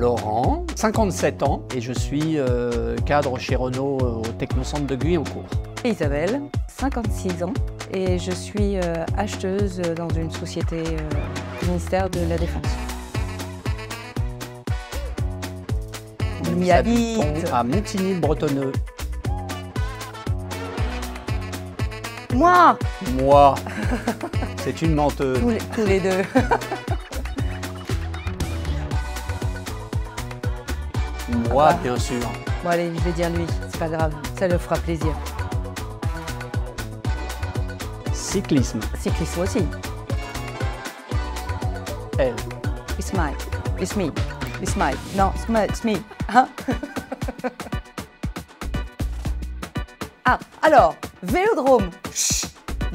Laurent, 57 ans, et je suis cadre chez Renault au Technocentre de Guyancourt. Isabelle, 56 ans, et je suis acheteuse dans une société du ministère de la Défense. Nous y habitons à Montigny-le-Bretonneux. Moi. C'est une menteuse. Tous les deux. Moi, ah bah, bien sûr. Bon, allez, je vais dire lui, c'est pas grave, ça le fera plaisir. Cyclisme. Cyclisme aussi. Elle. It's mine. It's me. It's mine. Non, it's me. Hein? Ah, alors, vélodrome,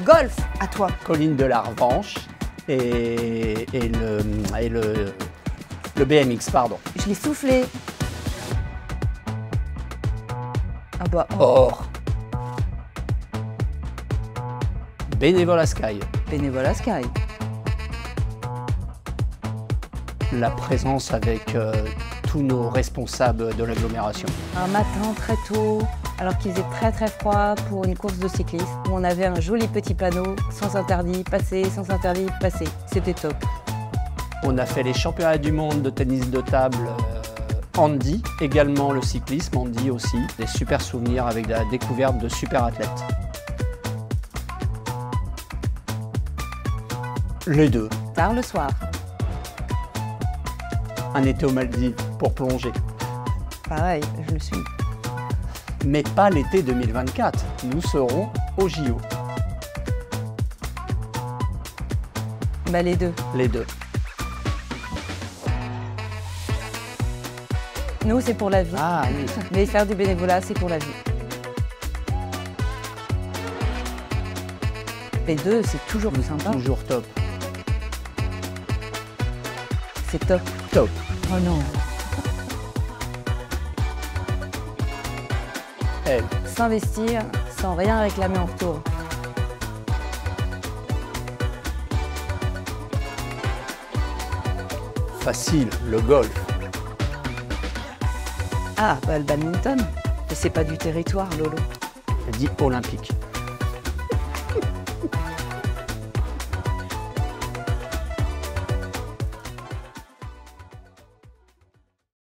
golf, à toi. Colline de la Revanche et le BMX, pardon. Je l'ai soufflé. Ah bah, or. Bénévole à Sky. Bénévole à Sky. La présence avec tous nos responsables de l'agglomération. Un matin très tôt, alors qu'il faisait très froid pour une course de cyclisme, où on avait un joli petit panneau, sens interdit, passer, sens interdit, passer. C'était top. On a fait les championnats du monde de tennis de table Andy, également le cyclisme, Andy aussi, des super souvenirs avec la découverte de super athlètes. Les deux. Tard le soir. Un été aux Maldives pour plonger. Pareil, je le suis. Mais pas l'été 2024, nous serons aux JO. Bah les deux. Les deux. Nous, c'est pour la vie. Ah, oui. Mais faire du bénévolat, c'est pour la vie. Les deux, c'est toujours plus sympa. Toujours top. C'est top. Top. Oh non. Elle. S'investir sans rien réclamer en retour. Facile, le golf. Ah, bah le badminton. Mais c'est pas du territoire, Lolo. Elle dit olympique.